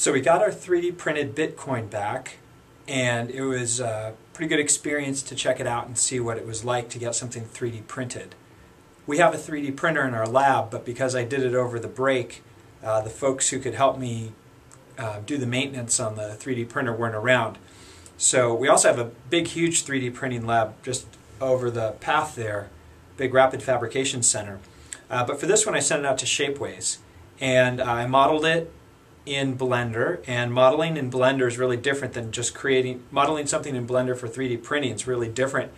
So we got our 3D printed Bitcoin back, and it was a pretty good experience to check it out and see what it was like to get something 3D printed. We have a 3D printer in our lab, but because I did it over the break, the folks who could help me do the maintenance on the 3D printer weren't around. So we also have a big, huge 3D printing lab just over the path there, big rapid fabrication center. But for this one, I sent it out to Shapeways, and I modeled it in Blender. And modeling in Blender is really different than just creating. Modeling something in Blender for 3D printing is really different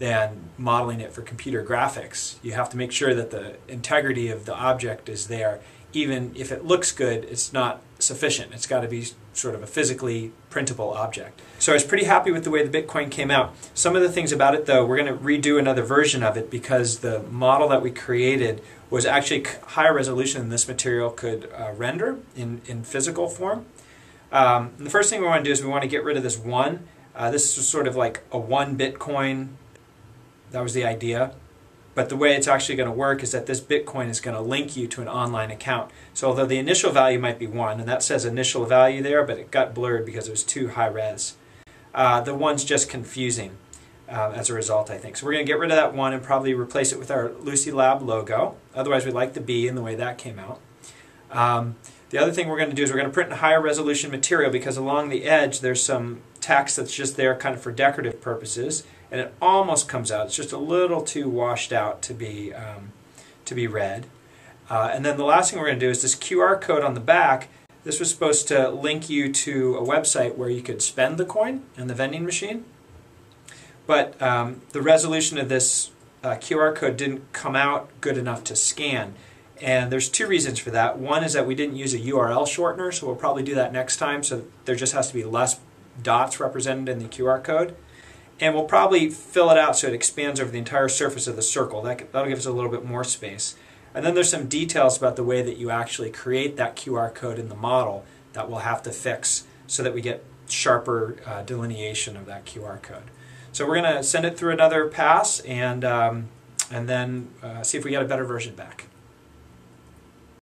than modeling it for computer graphics. You have to make sure that the integrity of the object is there. Even if it looks good, it's not sufficient. It's got to be sort of a physically printable object. So I was pretty happy with the way the Bitcoin came out. Some of the things about it, though, we're going to redo another version of it because the model that we created was actually higher resolution than this material could render in physical form. The first thing we want to do is we want to get rid of this one. This is sort of like a one Bitcoin. That was the idea. But the way it's actually going to work is that this Bitcoin is going to link you to an online account. So although the initial value might be 1, and that says initial value there, but it got blurred because it was too high res. The 1's just confusing as a result, I think. So we're going to get rid of that 1 and probably replace it with our Lucy Lab logo. Otherwise, we like the B and the way that came out. The other thing we're going to do is we're going to print in higher resolution material because along the edge there's some text that's just there kind of for decorative purposes, and it almost comes out. It's just a little too washed out to be read. And then the last thing we're going to do is this QR code on the back. This was supposed to link you to a website where you could spend the coin in the vending machine, but the resolution of this QR code didn't come out good enough to scan. And there's two reasons for that. One is that we didn't use a URL shortener, so we'll probably do that next time, so there just has to be less dots represented in the QR code. And we'll probably fill it out so it expands over the entire surface of the circle. That'll give us a little bit more space. And then there's some details about the way that you actually create that QR code in the model that we'll have to fix so that we get sharper delineation of that QR code. So we're going to send it through another pass and then see if we get a better version back.